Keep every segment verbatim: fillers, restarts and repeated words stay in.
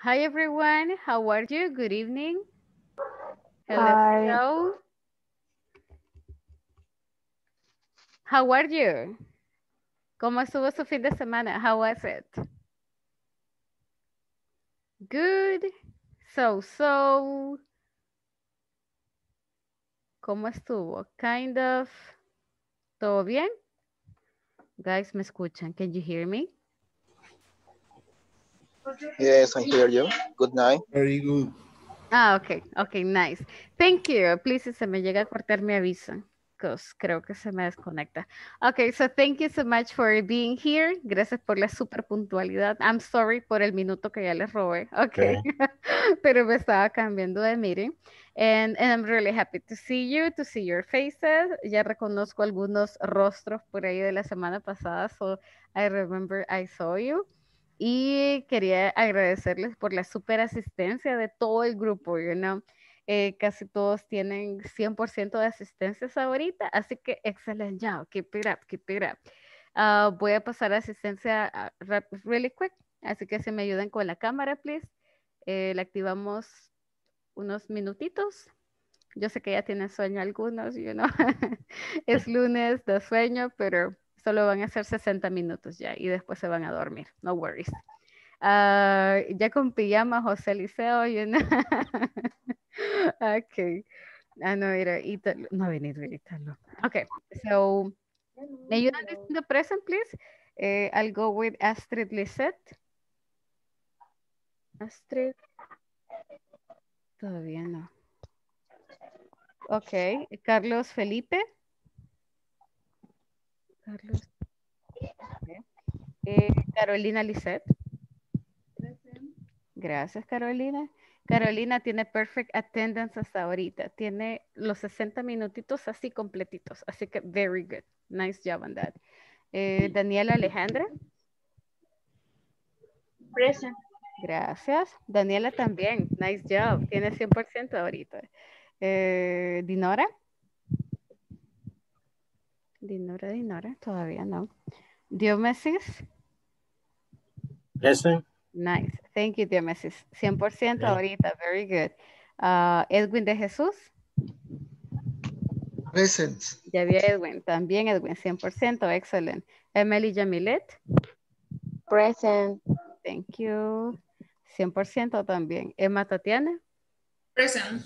Hi everyone, how are you? Good evening. Hello. How are you? ¿Cómo estuvo su fin de semana? How was it? Good. So, so. ¿Cómo estuvo? Kind of. ¿Todo bien? Guys, ¿me escuchan? Can you hear me? Yes, I hear you. Good night. Very good. Ah, okay. Okay, nice. Thank you. Please, se me llega a cortar mi aviso. Because creo que se me desconecta. Okay, so thank you so much for being here. Gracias por la super puntualidad. I'm sorry por el minuto que ya les robé. Okay. okay. Pero me estaba cambiando de meeting. And, and I'm really happy to see you, to see your faces. Ya reconozco algunos rostros por ahí de la semana pasada. So I remember I saw you. Y quería agradecerles por la super asistencia de todo el grupo, you know. Eh, casi todos tienen cien por ciento de asistencias ahorita, así que excelente job, keep it up, keep it up. Uh, voy a pasar a asistencia uh, really quick, así que si me ayudan con la cámara, please. Eh, la activamos unos minutitos. Yo sé que ya tienen sueño algunos, you know. Es lunes de sueño, pero... Solo van a hacer sesenta minutos ya y después se van a dormir. No worries. Uh, ya con pijama, José Eliseo. You know? Okay. Ah, no, era Italo. No, venir, Italo. Okay. So, me ayudan in the present, please. Uh, I'll go with Astrid Lisette. Astrid. Todavía no. Okay. Carlos Felipe. Carlos. Okay. eh, Carolina Lisset. Gracias, Carolina. Carolina tiene perfect attendance hasta ahorita. Tiene los sesenta minutitos así completitos. Así que very good. Nice job on that. Eh, Daniela Alejandra. Present. Gracias. Daniela también. Nice job. Tiene cien por ciento ahorita. Eh, Dinora. Dinora, Dinora, todavía no. Diomedes. Present. Nice. Thank you, Diomedes. cien por ciento yeah. Ahorita. Very good. Uh, Edwin de Jesús. Present. Ya vi Edwin. También Edwin. cien por ciento. Excellent. Emily Jamilet. Present. Thank you. cien por ciento también. Emma Tatiana. Present.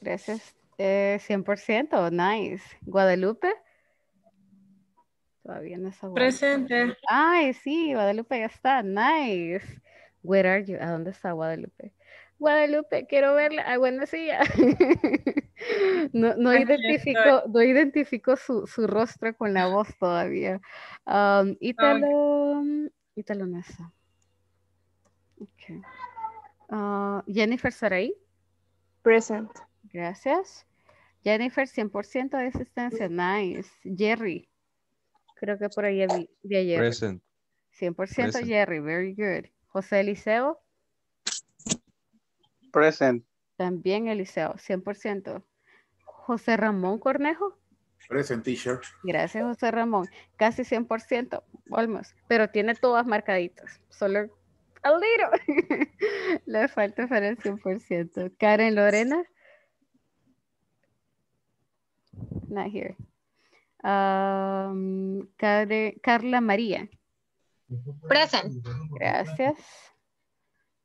Gracias. Eh, cien por ciento. Nice. Guadalupe. Todavía no está. Presente. Ay, sí, Guadalupe ya está. Nice. Where are you? ¿A dónde está Guadalupe? Guadalupe, quiero verla. Ah, bueno, sí. No, no identifico, no identifico su, su rostro con la voz todavía. Um, Italo. Italo no está. Okay. Uh, Jennifer Saray. Present. Gracias. Jennifer, cien por ciento de asistencia. Nice. Jerry. Creo que por ahí de ayer. Present. cien por ciento Present. Jerry, very good. José Eliseo. Present. También Eliseo, cien por ciento. José Ramón Cornejo. Present, teacher. Gracias, José Ramón. Casi cien por ciento, almost. Pero tiene todas marcaditas. Solo a little. Le falta para el cien por ciento. Karen Lorena. Not here. Um, Car Carla María. Present. Gracias.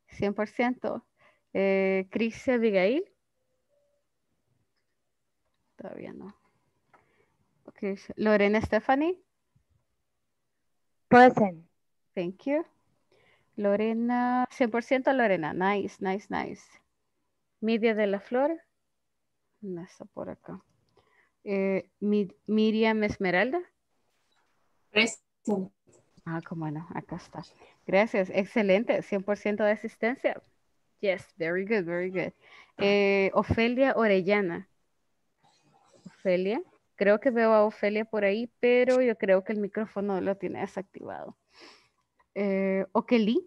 cien por ciento. Eh, Cris Abigail. Todavía no. Okay. Lorena Stephanie. Present. Thank you. Lorena. cien por ciento Lorena. Nice, nice, nice. Miriam de la Flor. No está por acá. Eh, Mi Miriam Esmeralda. Present. Ah, como no, acá está. Gracias, excelente, cien por ciento de asistencia. Yes, very good, very good. Eh, Ofelia Orellana. Ofelia, creo que veo a Ofelia por ahí, pero yo creo que el micrófono lo tiene desactivado. Eh, Okely.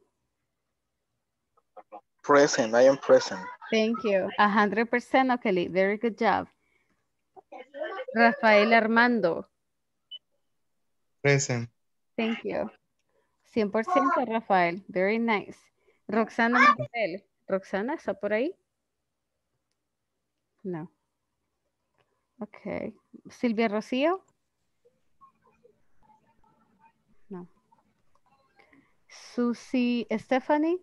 Present, I am present. Thank you, one hundred percent Okely, very good job. Rafael Armando. Present. Thank you. cien por ciento Rafael. Very nice. Roxana Maribel. Roxana, ¿está por ahí? No. Ok. Silvia Rocío. No. Susy Stephanie.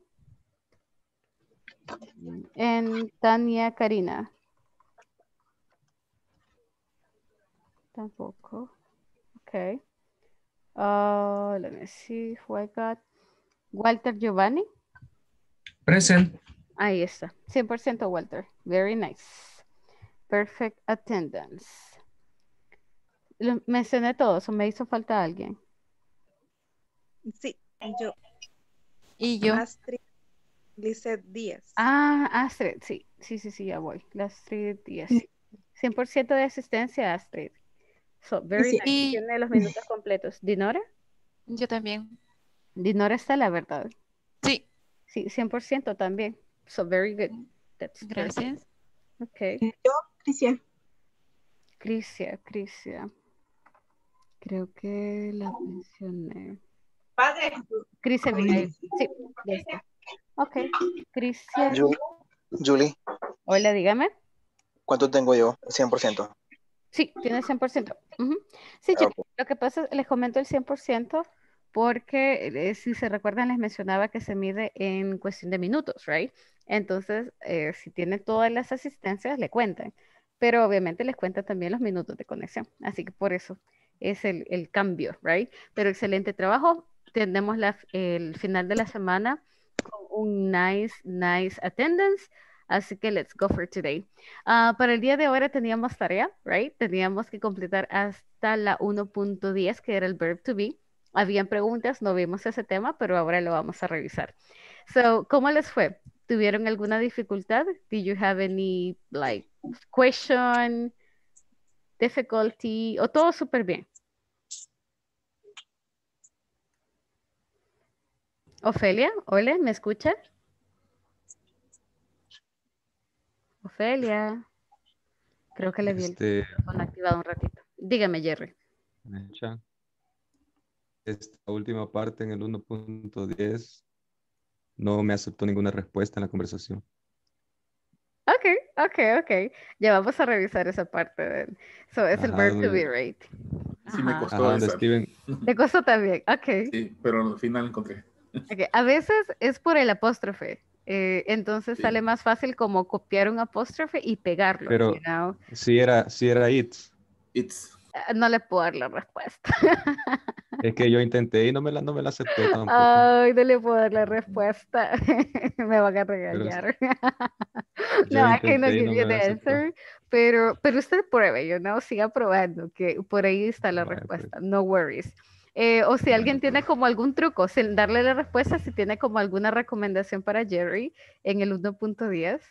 And Tania Karina. Tampoco. Okay. Uh, let me see who I got. Walter Giovanni. Present. Ahí está. cien por ciento Walter. Very nice. Perfect attendance. Lo mencioné todos. ¿O me hizo falta alguien? Sí, yo. Y yo. Astrid Lisette Díaz. Ah, Astrid. Sí, sí, sí, sí, ya voy. Astrid Díaz. cien por ciento de asistencia, Astrid. So, very sí, nice. Y... tiene los minutos completos. ¿Dinora? Yo también. Dinora está, la verdad. Sí. Sí, cien por ciento también. So, very good. That's gracias. Great. Ok. Yo, Crisia. Crisia, Crisia. Creo que la mencioné. Padre. Crisia Vinay. Sí. Crisia. Ok. Crisia. Julie. Hola, dígame. ¿Cuánto tengo yo? cien por ciento. Sí, tiene cien por ciento. Uh-huh. Sí, okay. Yo, lo que pasa es, les comento el cien por ciento porque eh, si se recuerdan les mencionaba que se mide en cuestión de minutos, right? Entonces, eh, si tienen todas las asistencias, le cuentan. Pero obviamente les cuentan también los minutos de conexión. Así que por eso es el, el cambio, right? Pero excelente trabajo. Tenemos la, el final de la semana con un nice, nice attendance. Así que let's go for today. Uh, para el día de ahora teníamos tarea, right? Teníamos que completar hasta la uno punto diez, que era el verb to be. Habían preguntas, no vimos ese tema, pero ahora lo vamos a revisar. So, ¿cómo les fue? ¿Tuvieron alguna dificultad? Did you have any, like, question, difficulty, o todo súper bien? Ofelia, hola, ¿me escuchas? Ofelia, creo que le vi este... el teléfono activado un ratito. Dígame, Jerry. Esta última parte en el uno punto diez no me aceptó ninguna respuesta en la conversación. Ok, ok, ok. Ya vamos a revisar esa parte. De... So, es ajá, el verb to be, right? Sí, me costó. Ajá, Steven... Te costó también, ok. Sí, pero al final encontré. Okay. A veces es por el apóstrofe. Eh, entonces sí. Sale más fácil como copiar un apóstrofe y pegarlo. Pero you know? si era, si era it's. It's. Eh, no le puedo dar la respuesta. Es que yo intenté y no me la, no me la aceptó tampoco. Ay, no le puedo dar la respuesta. Me van a regañar. No, I cannot give you the answer. Pero, pero usted pruebe, you know? Siga probando, que por ahí está la vale, respuesta. Pues. No worries. Eh, o si alguien tiene como algún truco, sin darle la respuesta, si tiene como alguna recomendación para Jerry en el uno punto diez,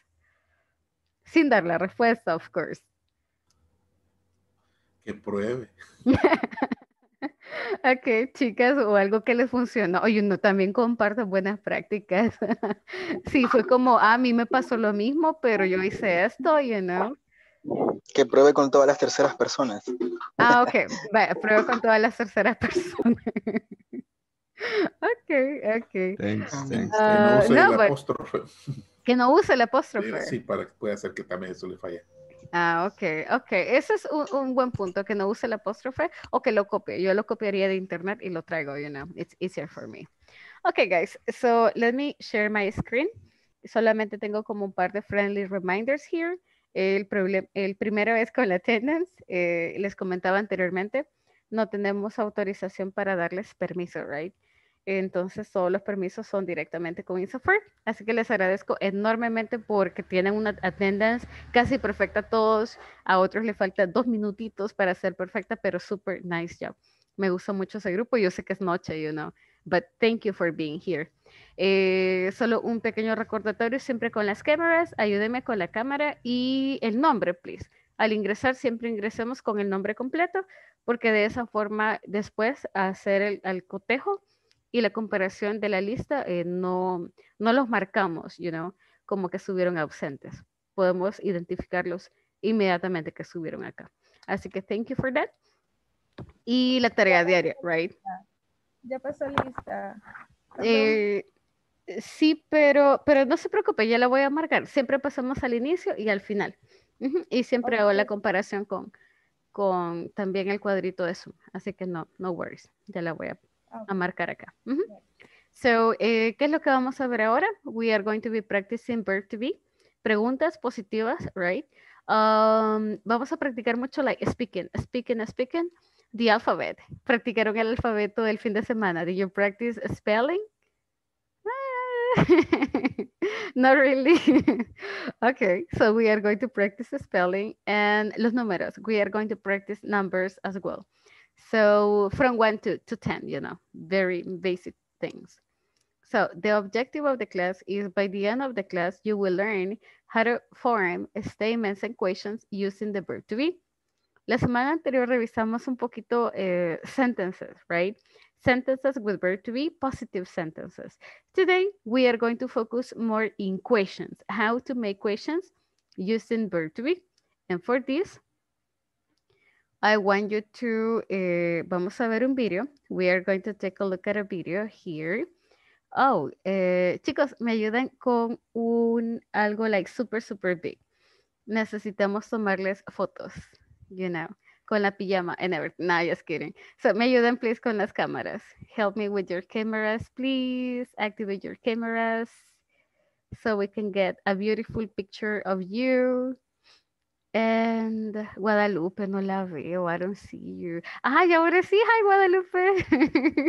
sin dar la respuesta, of course. Que pruebe. Ok, chicas, o algo que les funcionó. Oye, no, también comparto buenas prácticas. Sí, fue como, ah, a mí me pasó lo mismo, pero yo hice esto, you know. Que pruebe con todas las terceras personas. Ah, ok. Vaya, pruebe con todas las terceras personas. Ok, ok. Thanks, thanks. Uh, que no use no, el apóstrofe. Que no use el apóstrofe. Sí, para que pueda hacer que también eso le falle. Ah, ok, ok. Ese es un, un buen punto, que no use el apóstrofe o que lo copie. Yo lo copiaría de internet y lo traigo, you know. It's easier for me. Ok, guys. So, let me share my screen. Solamente tengo como un par de friendly reminders here. El, problem, el primero es con la attendance. Eh, les comentaba anteriormente, no tenemos autorización para darles permiso, right? Entonces, todos los permisos son directamente con Insofer. Así que les agradezco enormemente porque tienen una attendance casi perfecta a todos. A otros les faltan dos minutitos para ser perfecta, pero super nice job. Me gustó mucho ese grupo. Yo sé que es noche, you know, but thank you for being here. Eh, solo un pequeño recordatorio siempre con las cámaras. Ayúdenme con la cámara y el nombre, please. Al ingresar siempre ingresemos con el nombre completo porque de esa forma después hacer el, el cotejo y la comparación de la lista eh, no, no los marcamos, you know, como que estuvieron ausentes. Podemos identificarlos inmediatamente que estuvieron acá. Así que thank you for that. Y la tarea diaria, right? Ya pasó lista. Eh, Sí, pero, pero no se preocupe, ya la voy a marcar. Siempre pasamos al inicio y al final. Uh-huh. Y siempre okay. hago la comparación con, con también el cuadrito de Zoom. Así que no, no worries. Ya la voy a, okay. a marcar acá. Uh-huh. Okay. So, eh, ¿qué es lo que vamos a ver ahora? We are going to be practicing verb to be. Preguntas positivas, right? Um, vamos a practicar mucho like speaking, speaking, speaking. The alphabet. ¿Practicaron el alfabeto del fin de semana? Did you practice spelling? Not really. Okay, so we are going to practice spelling and los números. We are going to practice numbers as well. So from one to, to ten, you know, very basic things. So the objective of the class is by the end of the class, you will learn how to form statements and questions using the verb to be. La semana anterior revisamos un poquito eh, sentences, right? Sentences with verb to be, positive sentences. Today, we are going to focus more in questions, how to make questions using verb to be. And for this, I want you to, eh, vamos a ver un video. We are going to take a look at a video here. Oh, eh, chicos, me ayudan con un, algo like super, super big. Necesitamos tomarles fotos. You know, con la pijama and everything. No, just kidding. So, me ayudan, please, con las cámaras. Help me with your cameras, please. Activate your cameras so we can get a beautiful picture of you. And Guadalupe, no la veo. I don't see you. Ah, ya ahora sí. Hi, Guadalupe.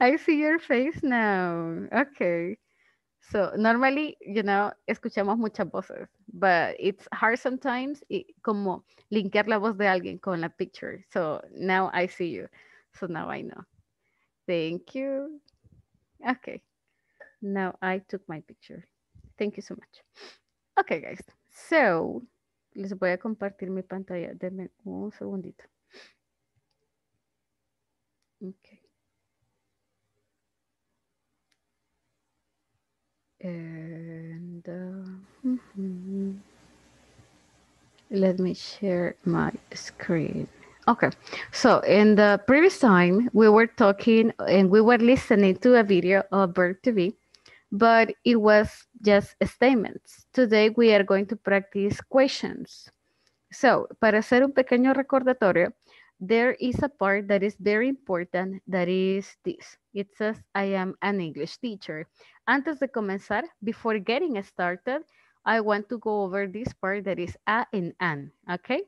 I see your face now. Okay. So normally, you know, escuchamos muchas voces, but it's hard sometimes y como linkar la voz de alguien con la picture. So now I see you. So now I know. Thank you. Okay. Now I took my picture. Thank you so much. Okay, guys. So les voy a compartir mi pantalla. Denme un segundito. Okay. And uh, mm-hmm. Let me share my screen. Okay, so in the previous time, we were talking and we were listening to a video of verb to be, but it was just statements. Today, we are going to practice questions. So, para hacer un pequeño recordatorio, there is a part that is very important, that is this. It says, I am an English teacher. Antes de comenzar, before getting started, I want to go over this part that is a and an, okay?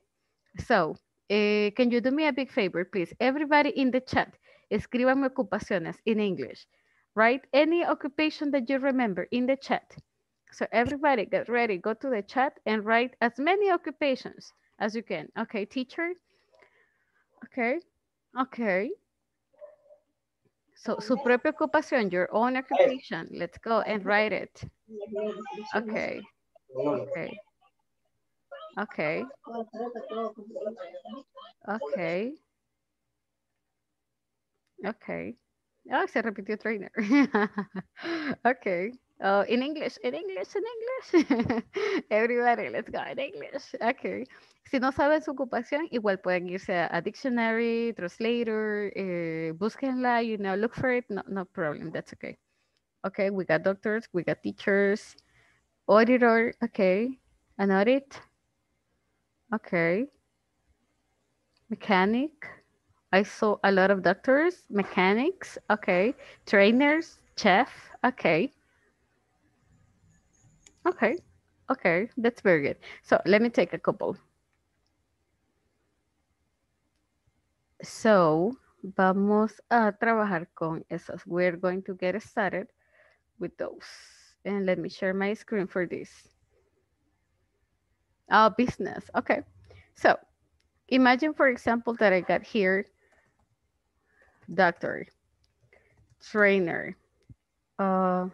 So, eh, can you do me a big favor, please? Everybody in the chat, escríbanme ocupaciones in English. Write any occupation that you remember in the chat. So everybody get ready, go to the chat and write as many occupations as you can. Okay, teacher? Okay, okay. So, su propia ocupación, your own occupation. Let's go and write it. Okay, okay. Okay. Okay. Okay. Oh, se repitió trainer. Okay. Oh, in English, in English, in English. Everybody, let's go in English. Okay. Si no saben su ocupación, igual pueden irse a, a dictionary, translator, eh, búsquenla, you know, look for it. No, no problem, that's okay. Okay, we got doctors, we got teachers, auditor, okay. An audit, okay. Mechanic, I saw a lot of doctors, mechanics, okay. Trainers, chef, okay. Okay, okay, that's very good. So let me take a couple. So vamos a trabajar con esas. We're going to get started with those. And let me share my screen for this. Oh, business, okay. So imagine, for example, that I got here, doctor, trainer, uh,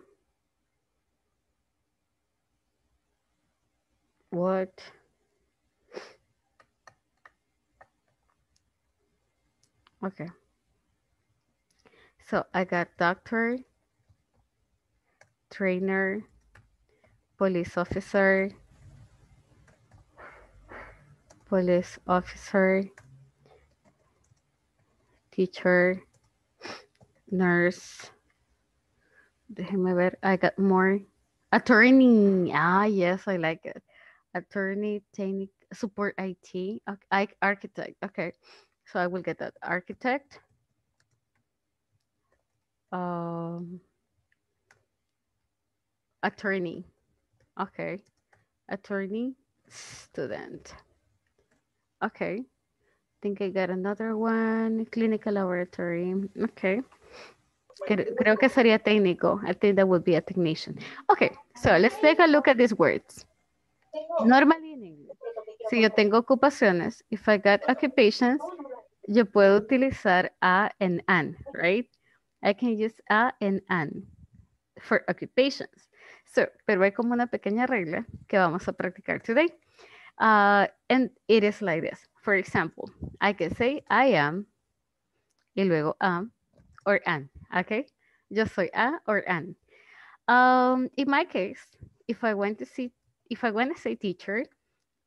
What? Okay. So I got doctor, trainer, police officer, police officer, teacher, nurse, Déjenme ver. I got more. Attorney. Ah, yes, I like it. Attorney, technic, support I T. Okay. Architect. Okay. So I will get that. Architect. Um, attorney. Okay. Attorney, student. Okay. I think I got another one. Clinical laboratory. Okay. Creo que sería técnico. I think that would be a technician. Okay, so let's take a look at these words. Normally in English, si yo tengo ocupaciones, if I got occupations, yo puedo utilizar a and an, right? I can use a and an for occupations. So, pero hay como una pequeña regla que vamos a practicar today. Uh, and it is like this. For example, I can say I am, y luego am, or an, okay? Yo soy a or an. Um, in my case, if I want to see, if I want to say teacher,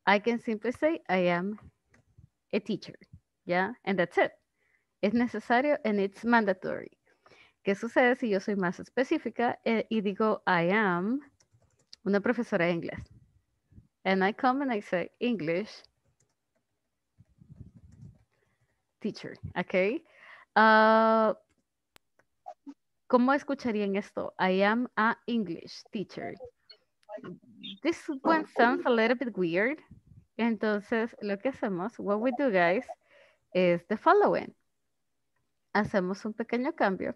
I can simply say I am a teacher, yeah? And that's it. Es necesario and it's mandatory. ¿Qué sucede si yo soy más específica eh, y digo I am una profesora de inglés? And I come and I say English teacher, okay? Uh, ¿Cómo escucharían esto? I am a English teacher. This one sounds a little bit weird. Entonces, lo que hacemos, what we do, guys, is the following. Hacemos un pequeño cambio.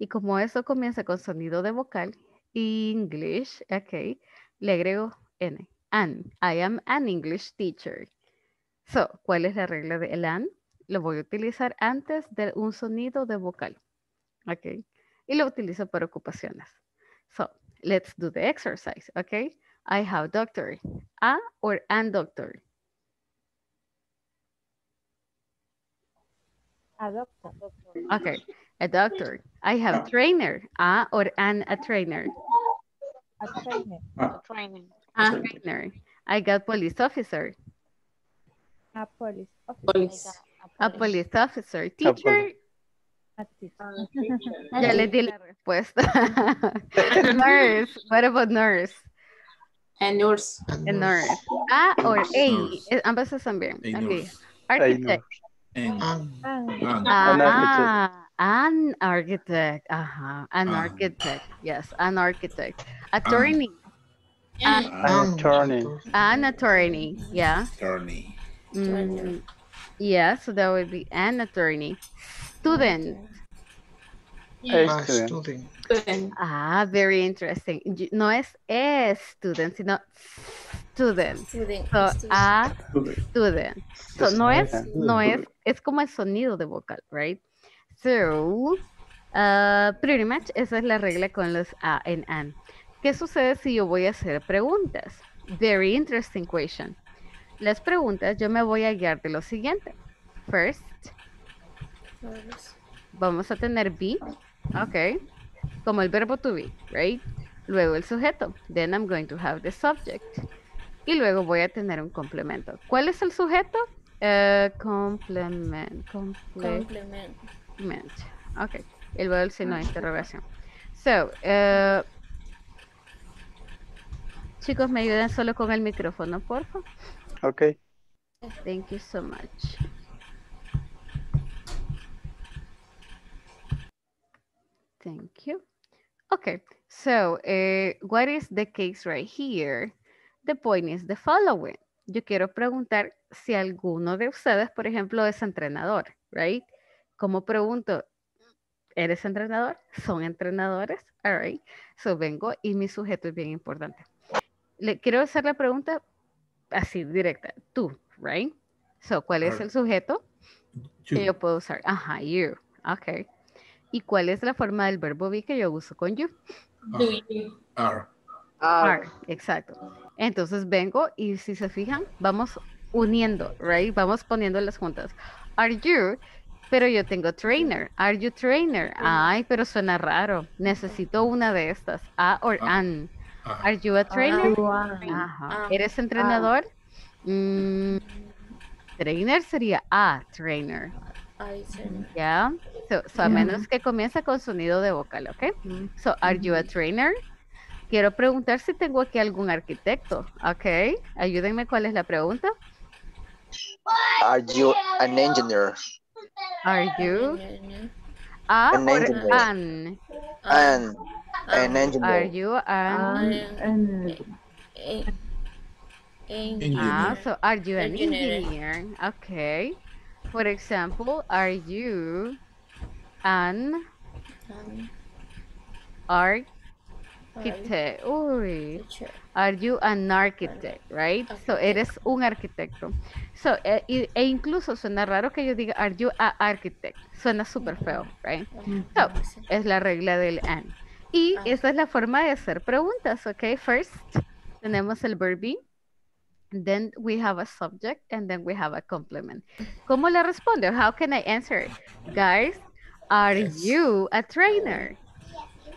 Y como eso comienza con sonido de vocal, English, ok, le agrego N. An. I am an English teacher. So, ¿cuál es la regla del an? Lo voy a utilizar antes de un sonido de vocal. Ok. Y lo utilizo para ocupaciones. So, let's do the exercise, okay? I have doctor. A or an doctor? A doctor. Okay, a doctor. I have trainer. A or an a trainer? A trainer. A trainer. A trainer. I got police officer. A police officer. Police. A police officer. Teacher. Ya les di la respuesta. Nurse. What about nurse? A nurse. A nurse. A or A. Ambas están bien. Okay. Architect. An architect. An architect. Ajá. An architect. Yes. An architect. Attorney. An attorney. An attorney. Yeah. Attorney. Yeah. So that would be an attorney. Student. A student. Student. Ah, very interesting. No es a student, sino student. Student. So, student. A student. So, no es, no es, es como el sonido de vocal, right? So, uh, pretty much esa es la regla con los a and an. ¿Qué sucede si yo voy a hacer preguntas? Very interesting question. Las preguntas yo me voy a guiar de lo siguiente. First. Vamos a tener be, ok, como el verbo to be, right? Luego el sujeto, then I'm going to have the subject. Y luego voy a tener un complemento. ¿Cuál es el sujeto? Uh, complement, comple complement. Ok, el verbo sino interrogación. So, uh, chicos, ¿me ayudan solo con el micrófono, por favor? Ok. Thank you so much. Thank you. Okay, so uh, what is the case right here? The point is the following. Yo quiero preguntar si alguno de ustedes, por ejemplo, es entrenador, right? ¿Cómo pregunto? ¿Eres entrenador? ¿Son entrenadores? All right. So vengo y mi sujeto es bien importante. Le quiero hacer la pregunta así, directa. Tú, right? So, ¿cuál es el sujeto que yo puedo usar? Ajá, you. Okay. ¿Y cuál es la forma del verbo be que yo uso con you? Do you. Are. Are. Exacto. Entonces vengo y si se fijan, vamos uniendo, right? Vamos poniéndolas juntas. Are you, pero yo tengo trainer. Are you trainer? Ay, pero suena raro. Necesito una de estas. A or an. Are you a trainer? Ajá. ¿Eres entrenador? Mm, trainer sería a trainer. Ya. Yeah. So, so a menos que comienza con sonido de vocal, ¿ok? So, are you a trainer? Quiero preguntar si tengo aquí algún arquitecto, ¿ok? Ayúdenme, ¿cuál es la pregunta? Are you an engineer? Are you a an engineer? An? An, an engineer. Are you an, an, an engineer? Ah, so are you an engineer? engineer? Okay. For example, are you an architect? Uy. Are you an architect, right? Architect. So, eres un arquitecto. So, e, e incluso suena raro que yo diga, are you an architect? Suena súper feo, right? So, es la regla del an. Y esa es la forma de hacer preguntas, ok? First, tenemos el verb be. Then we have a subject and then we have a complement. ¿Cómo le respondo? How can I answer? Guys, are yes. you a trainer?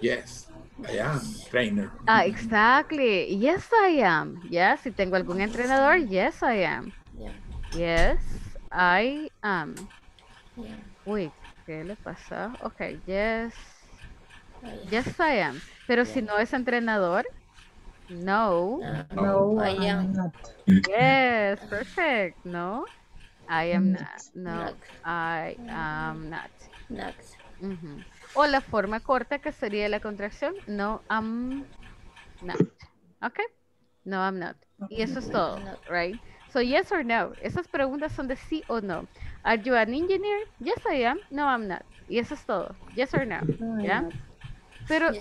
Yes, I am a trainer. Ah, exactly. Yes, I am. Yes, si tengo algún entrenador, yes, I am. Yeah. Yes, I am. Yeah. Uy, ¿qué le pasa? Okay, yes. Yes, I am. Pero yeah. si no es entrenador, no. No, no I am not. Yes, perfect. No, I am not. No, not. I am not. Not. Mm-hmm. O la forma corta que sería la contracción. No, I'm not. Okay. No, I'm not. Y eso es todo, right? So, yes or no. Esas preguntas son de sí o no. Are you an engineer? Yes, I am. No, I'm not. Y eso es todo. Yes or no. no yeah. Pero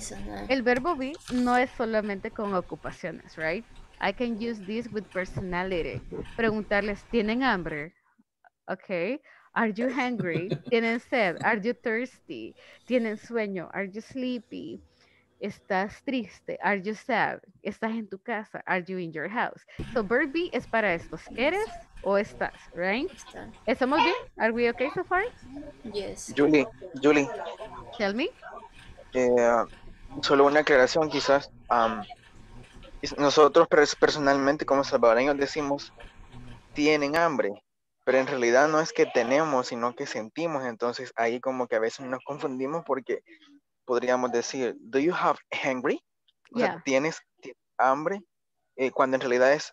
el verbo be no es solamente con ocupaciones, right? I can use this with personality. Preguntarles, ¿tienen hambre? Okay. Are you hungry? ¿Tienen sed? Are you thirsty? ¿Tienen sueño? Are you sleepy? ¿Estás triste? Are you sad? ¿Estás en tu casa? Are you in your house? So, verb be es para estos. ¿Eres o estás? Right? ¿Estamos bien? Are we okay so far? Yes. Julie, Julie. Tell me. Eh, solo una aclaración quizás. Um, nosotros personalmente como salvadoreños decimos tienen hambre, pero en realidad no es que tenemos, sino que sentimos. Entonces ahí como que a veces nos confundimos porque podríamos decir do you have hungry? O yeah. sea, ¿tienes hambre? Eh, cuando en realidad es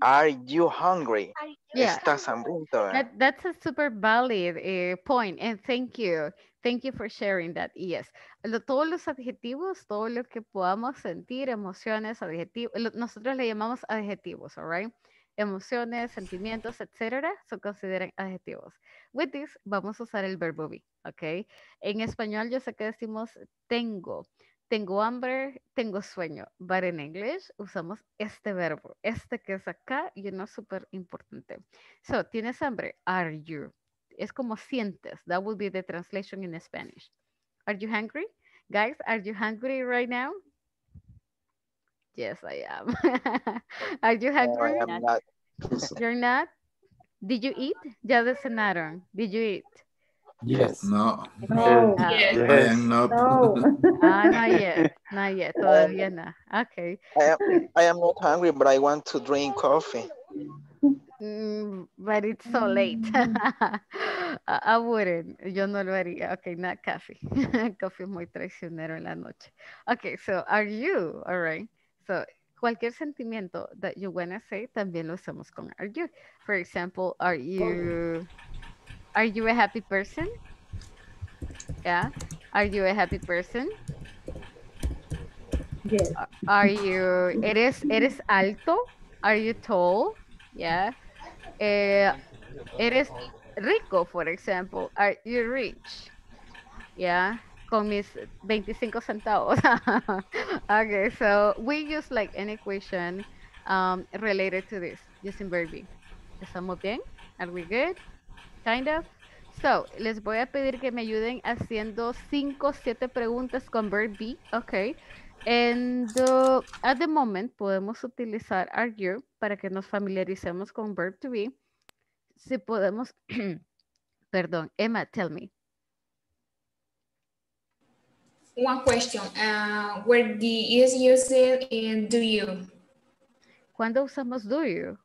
are you hungry? Yeah. ¿Estás hambriento? That, that's a super valid uh, point and thank you. Thank you for sharing that. Yes. Lo, todos los adjetivos, todo lo que podamos sentir, emociones, adjetivos, lo, nosotros le llamamos adjetivos, all right? Emociones, sentimientos, etcétera, se consideran adjetivos. With this, vamos a usar el verbo be, ¿ok? En español yo sé que decimos tengo, tengo hambre, tengo sueño, but en inglés usamos este verbo, este que es acá y uno súper importante. So, ¿tienes hambre? Are you? Es como sientes. That would be the translation in Spanish. Are you hungry? Guys, are you hungry right now? Yes, I am. Are you hungry? No, I am not. You're not? Did you eat? Ya cenaron. Did you eat? Yes. No. No. Ah, yes. I am not. No. Ah, not yet. Not yet. Todavía no. Okay. I am, I am not hungry, but I want to drink coffee. Mm, but it's so late. I, I wouldn't. Yo no lo haría. Okay, not coffee. Coffee es muy traicionero en la noche. Okay, so are you? All right. So, cualquier sentimiento that you want to say, también lo usamos con are you. For example, are you... Are you a happy person? Yeah. Are you a happy person? Yes. Are you... Eres, eres alto? Are you tall? Yeah. Eh, eres rico, for example. Are you rich? Yeah. Con mis veinticinco centavos. Okay, so we use like an equation um, related to this using verb be. ¿Estamos bien? Are we good? Kind of. So, les voy a pedir que me ayuden haciendo cinco, siete preguntas con verb be. Okay. And uh, at the moment podemos utilizar are you para que nos familiaricemos con verb to be. Si podemos, perdón, Emma, tell me. One question, uh, where the is used in do you? ¿Cuándo usamos do you?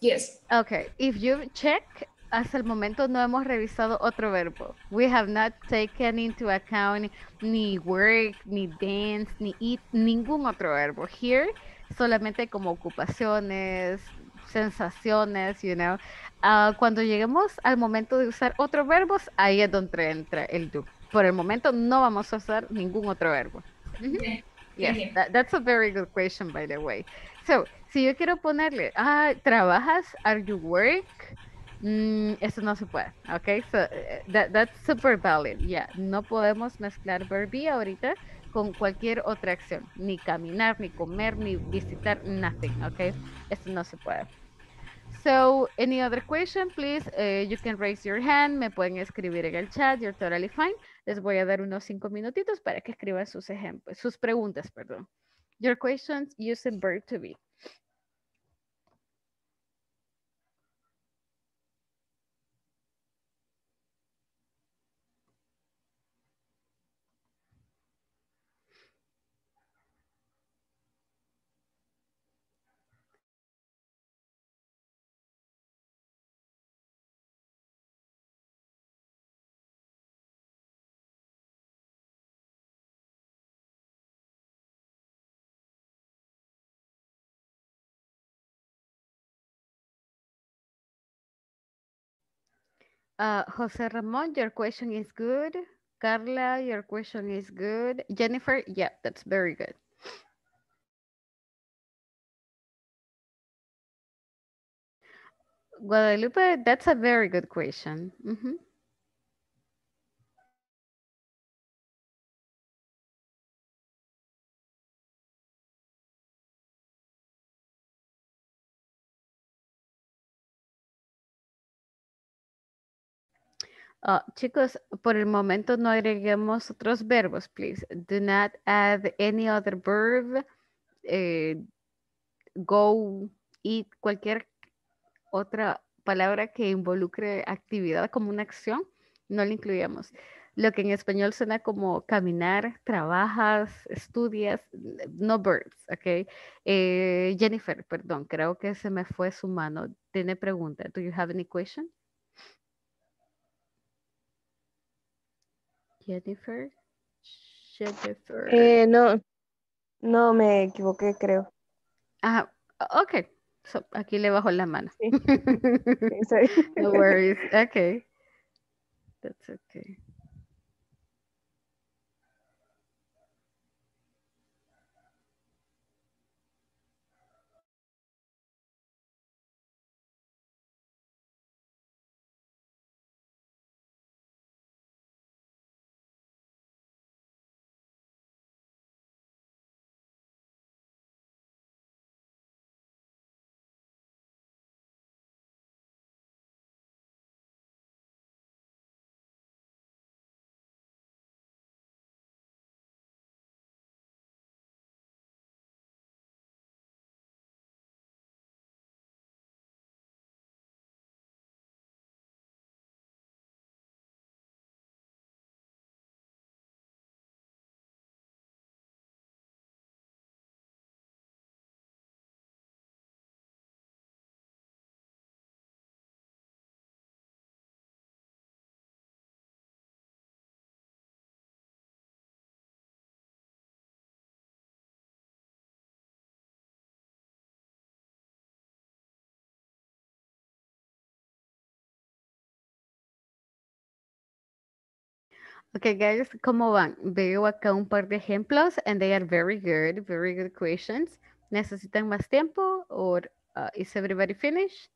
Yes. Okay, if you check hasta el momento no hemos revisado otro verbo. We have not taken into account ni work, ni dance, ni eat, ningún otro verbo. Here, solamente como ocupaciones, sensaciones, you know. Uh, cuando lleguemos al momento de usar otros verbos, ahí es donde entra el do. Por el momento no vamos a usar ningún otro verbo. Mm-hmm. Yes, that, that's a very good question, by the way. So, si yo quiero ponerle, ah, ¿trabajas? Are you work? Mm, eso no se puede. Okay, so that, that's super valid. Yeah, no podemos mezclar verbía ahorita con cualquier otra acción. Ni caminar, ni comer, ni visitar, nothing. Okay, eso no se puede. So, any other question, please? Uh, you can raise your hand. Me pueden escribir en el chat. You're totally fine. Les voy a dar unos cinco minutitos para que escriban sus ejemplos, sus preguntas, perdón. Your questions using verb to be. Uh, José Ramón, your question is good. Carla, your question is good. Jennifer, yeah, that's very good. Guadalupe, that's a very good question. Mm-hmm. Uh, chicos, por el momento no agreguemos otros verbos, please. Do not add any other verb, eh, go, eat, cualquier otra palabra que involucre actividad como una acción, no la incluyamos. Lo que en español suena como caminar, trabajas, estudias, no verbs, ok. Eh, Jennifer, perdón, creo que se me fue su mano. Tiene pregunta. Do you have any question? Jennifer, Jennifer. Eh, no, no me equivoqué, creo. Ah, ok. So, aquí le bajo la mano. Sí. No worries. Ok. That's okay. Ok, guys, ¿cómo van? Veo acá un par de ejemplos and they are very good, very good questions. ¿Necesitan más tiempo? Or, uh, ¿is everybody finished?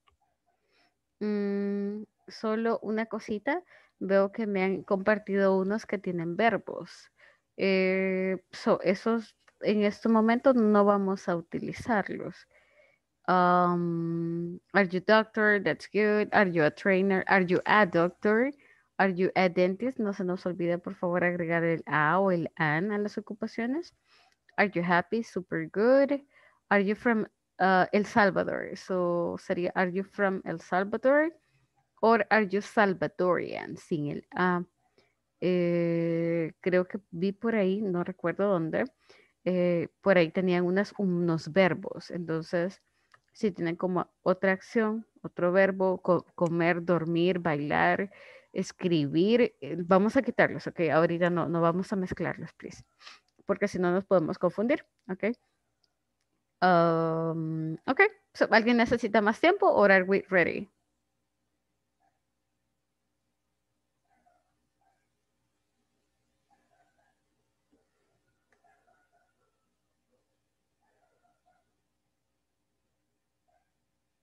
Mm, solo una cosita. Veo que me han compartido unos que tienen verbos. Eh, so, esos en este momento no vamos a utilizarlos. Um, are you a doctor? That's good. Are you a trainer? Are you a doctor? Are you a dentist? No se nos olvide, por favor, agregar el a o el an a las ocupaciones. Are you happy? Super good. Are you from uh, El Salvador? So sería, are you from El Salvador? Or are you Salvadorian? Sin el a. Eh, creo que vi por ahí, no recuerdo dónde. Eh, por ahí tenían unas, unos verbos. Entonces, si tienen como otra acción, otro verbo, co comer, dormir, bailar, escribir, vamos a quitarlos, ok, ahorita no, no vamos a mezclarlos, please, porque si no nos podemos confundir, ok. Um, ok, so, ¿alguien necesita más tiempo or are we ready?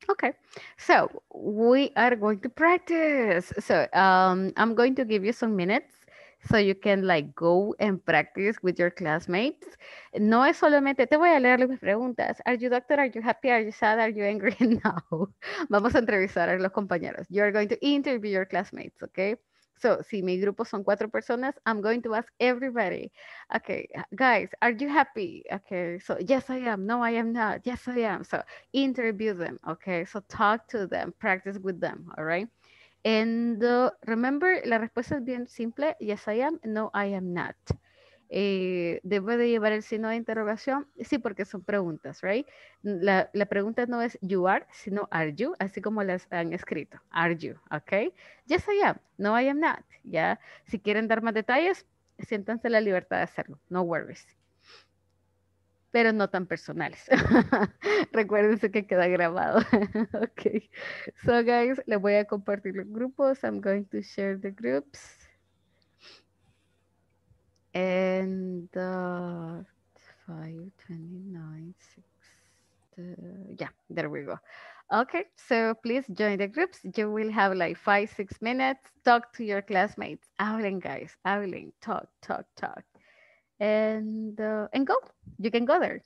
Okay, so we are going to practice. So um, I'm going to give you some minutes so you can like go and practice with your classmates. No es solamente, te voy a leer las preguntas. Are you doctor? Are you happy? Are you sad? Are you angry? No. Vamos a entrevistar a los compañeros. You're going to interview your classmates, okay? So, si mi grupo son cuatro personas, I'm going to ask everybody. Okay, guys, are you happy? Okay, so yes, I am. No, I am not. Yes, I am. So, interview them. Okay, so talk to them. Practice with them. All right? And uh, remember, la respuesta es bien simple. Yes, I am. No, I am not. Eh, ¿Debo de llevar el signo de interrogación? Sí, porque son preguntas, right? La, la pregunta no es you are, sino are you, así como las han escrito. Are you, ok? Yes, I am. No, I am not. Ya, si quieren dar más detalles, siéntanse la libertad de hacerlo. No worries. Pero no tan personales. Recuérdense que queda grabado. Ok. So, guys, les voy a compartir los grupos. I'm going to share the groups. And uh, five, twenty-nine, six, uh, yeah, there we go. Okay, so please join the groups. You will have like five, six minutes. Talk to your classmates. Hablen, guys, hablen, talk, talk, talk. And, uh, and go, you can go there.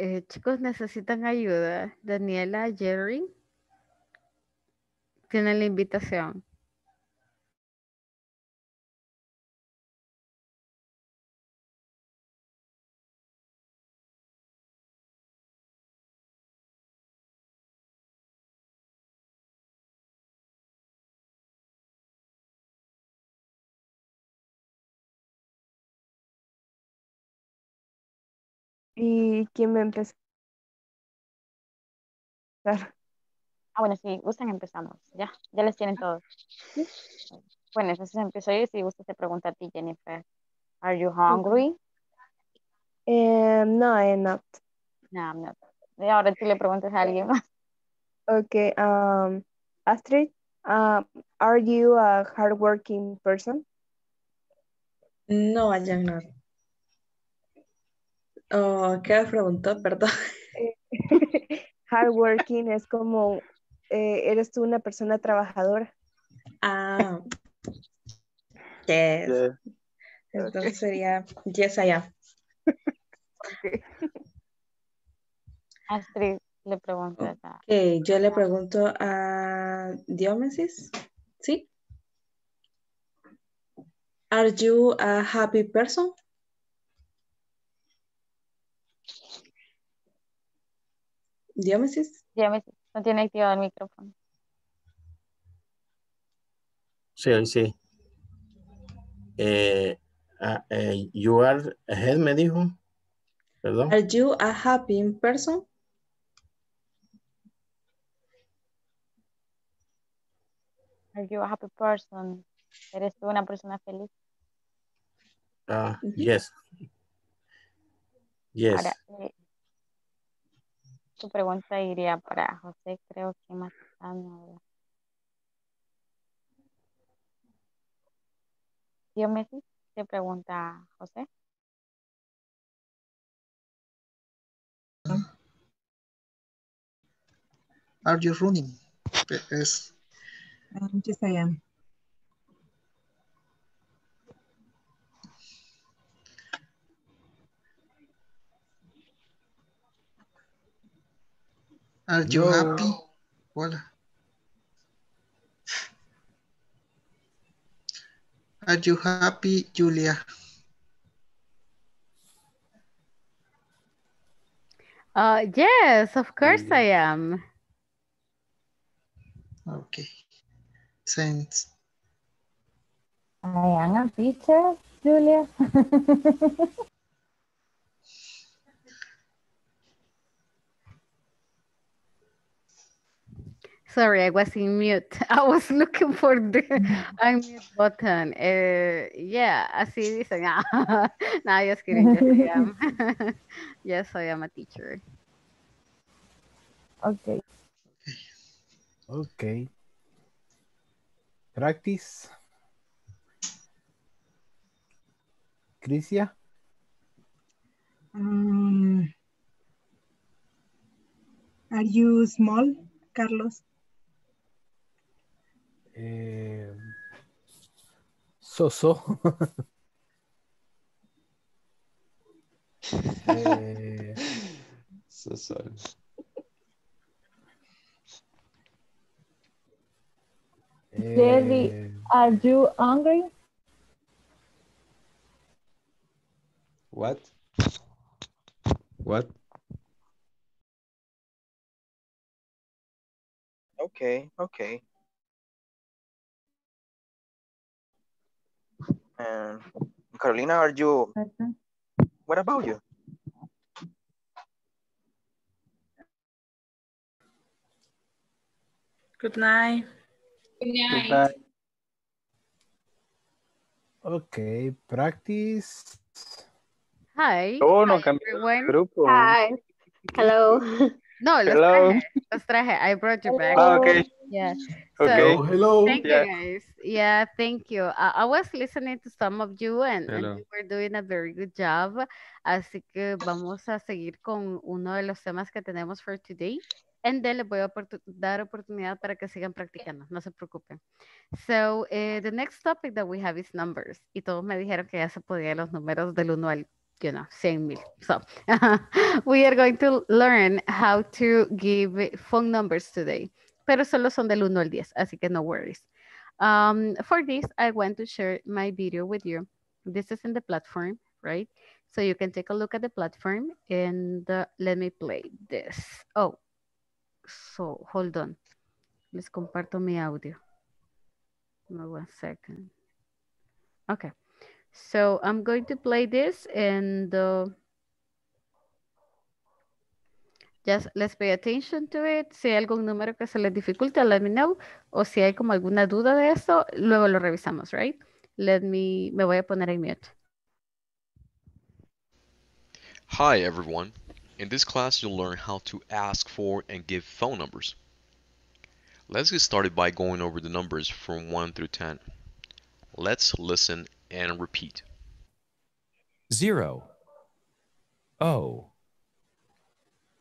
Eh, chicos, necesitan ayuda. Daniela, Jerry, tienen la invitación. ¿Y quién va a empezar? Ah, bueno, si gustan empezamos. Ya, ya les tienen todos. Bueno, entonces empiezo yo. Si gustas te pregunto a ti, Jennifer. Are you hungry? Um, no, I'm not. No, I'm not. Y ahora tú le preguntas a alguien más. Ok, um, Astrid, um, are you a hardworking person? No, I am not. Oh, ¿qué preguntó? Perdón. Hardworking es como, eh, ¿eres tú una persona trabajadora? Ah, yes. Yeah. Entonces sería, yes, I am. Okay. Astrid le pregunta. Okay, yo le pregunto a Diomedes, ¿sí? Are you a happy person? Diomedes. Diomedes, no tiene activado el micrófono. Sí, ahí sí. Eh, uh, uh, you are a head, me dijo. Perdón. Are you a happy person? Are you a happy person? ¿Eres tú una persona feliz? Ah, uh, mm-hmm. Yes. Yes. Ahora, eh, tu pregunta iría para José, creo que más tarde. Diomedes, te pregunta José. Are you running? Yes. Um, yes, I am. Are you no. happy? Hola. Are you happy, Julia? Uh, yes, of course I am. Okay. Thanks. I am a teacher, Julia. Sorry, I was in mute. I was looking for the unmute button. Uh, yeah, así dicen. No, nah, just kidding. Yes, I am. Yes, I am a teacher. Okay. Okay. Practice. Crisia? Um, are you small, Carlos? Eh, so so eh, so sorry. Eh, Jerry, are you hungry? What? What? Okay, okay. And Carolina, are you, what about you? Good night. Good night. Good night. Okay, practice. Hi. Oh, no, hi, everyone. Grupo. Hi. Hello. No, los hello. Traje, los traje. I brought you back. Oh, okay. Yeah. Okay. So, hello. Thank yeah. you guys. Yeah, thank you. I, I was listening to some of you and, and you were doing a very good job. Así que vamos a seguir con uno de los temas que tenemos for today. And then les voy a dar oportunidad para que sigan practicando. No se preocupen. So, uh, the next topic that we have is numbers. Y todos me dijeron que ya se podían los números del uno al you know, same meal. So we are going to learn how to give phone numbers today. Pero solo son del uno al diez, así que no worries. Um, for this, I want to share my video with you. This is in the platform, right? So you can take a look at the platform and uh, let me play this. Oh, so hold on. Les comparto mi audio. No, one second. Okay. So I'm going to play this and uh, just let's pay attention to it. Si hay algún número que se les dificulta, let me know. O si hay como alguna duda de eso, luego lo revisamos, right? Let me, me voy a poner en mute. Hi everyone. In this class, you'll learn how to ask for and give phone numbers. Let's get started by going over the numbers from one through ten. Let's listen and repeat. Zero. O.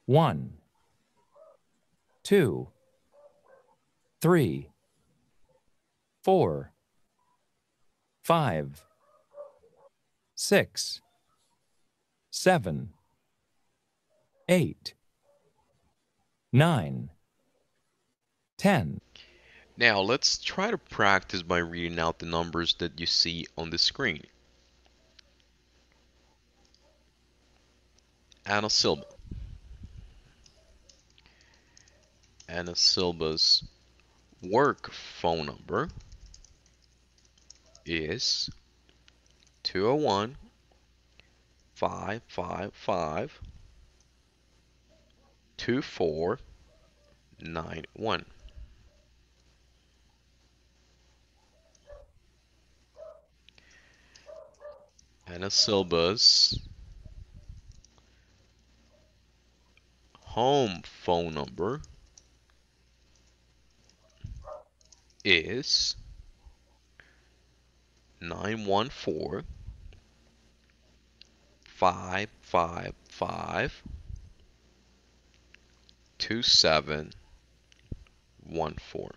One. Two. Three. Four. Five. Six. Seven. Eight. Nine. Ten. Now let's try to practice by reading out the numbers that you see on the screen. Ana Silva. Ana Silva's work phone number is two oh one, five five five, two four nine one. Ana Silva's home phone number is nine one four, five five five, two seven one four.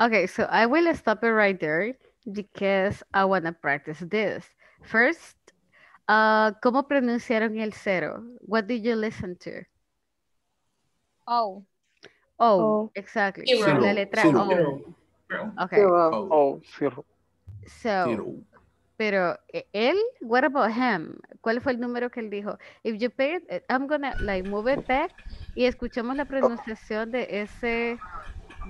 Okay, so I will stop it right there because I want to practice this. First, uh, ¿cómo pronunciaron el cero? What did you listen to? Oh. Oh, oh. Exactly. Zero. La letra zero. O. Zero. Zero. Okay. Zero. Oh, zero. So, zero. Pero él, what about him? ¿Cuál fue el número que él dijo? If you pay it, I'm gonna like move it back y escuchamos la pronunciación de ese,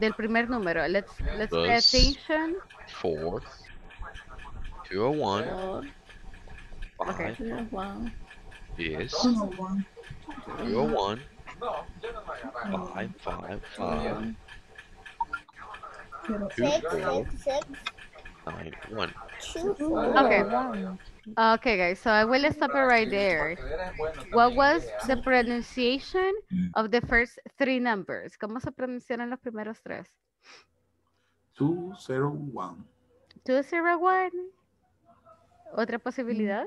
del primer número. Let's, let's pay attention. Four. two oh one. Five. Okay. two oh one. Yes. two oh one. two oh one. Five, five, five. two, four, nine, one. Okay. Okay, guys. So I will stop it right there. What was the pronunciation of the first three numbers? ¿Cómo se pronunciaron los primeros tres? Two, zero, one. Two, zero, one. ¿Otra posibilidad?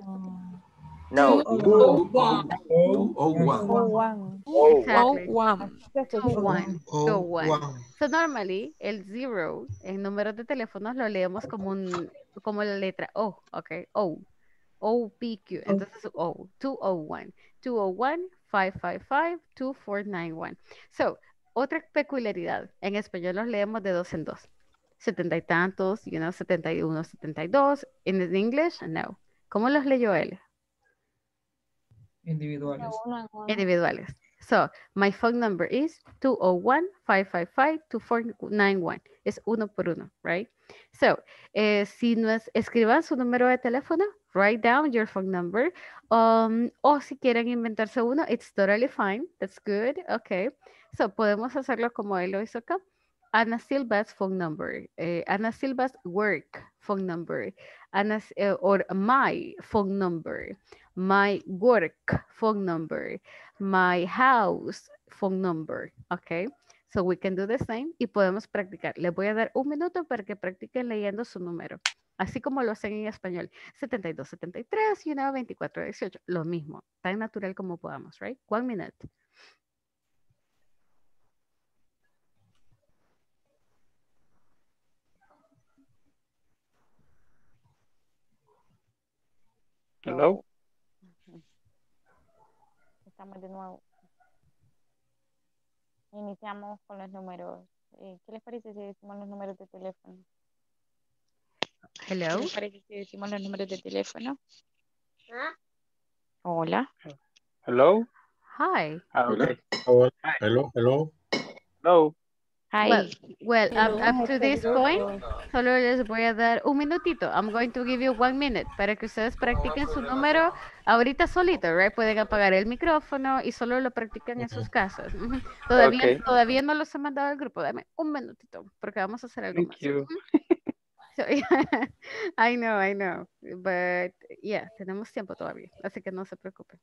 No. Oh, one. Oh, one. Oh, one. Exactly. Oh, one. Oh, one. Oh, one. So normally, el zero, el número de teléfonos lo leemos como un, como la letra O, okay? O. O, P, Q. Entonces, O. two oh one. two oh one, five five five, two four nine one. So, otra peculiaridad. En español los leemos de dos en dos. Setenta y tantos, you know, setenta y uno, setenta y dos. In English, no. ¿Cómo los leyó él? Individuales. Individuales. So, my phone number is two oh one, five five five, two four nine one. Es uno por uno, right? So, eh, si nos escriban su número de teléfono, write down your phone number. Um, o si quieren inventarse uno, it's totally fine. That's good. Okay. So, podemos hacerlo como él lo hizo acá. Ana Silva's phone number. Eh, Ana Silva's work phone number. Ana's, uh, or my phone number. My work phone number, my house phone number, okay? So we can do the same y podemos practicar. Les voy a dar un minuto para que practiquen leyendo su número, así como lo hacen en español. setenta y dos, setenta y tres, y una veinticuatro, dieciocho, lo mismo, tan natural como podamos, right? One minute. Hello. De nuevo. Iniciamos con los números. ¿Qué les parece si decimos los números de teléfono? Hello. ¿Qué les parece si decimos los números de teléfono? ¿Ah? Hola. Hello. Hi. Hola. Hola. Hello. Hello. Hello. Hi. Well, well um, up to this point, solo les voy a dar un minutito. I'm going to give you one minute para que ustedes practiquen su número ahorita solito, right? Pueden apagar el micrófono y solo lo practiquen en sus casas. Uh-huh. Todavía, okay. Todavía no los he mandado al grupo. Dame un minutito porque vamos a hacer algo Thank más. You. So, yeah, I know, I know. But, yeah, tenemos tiempo todavía. Así que no se preocupen.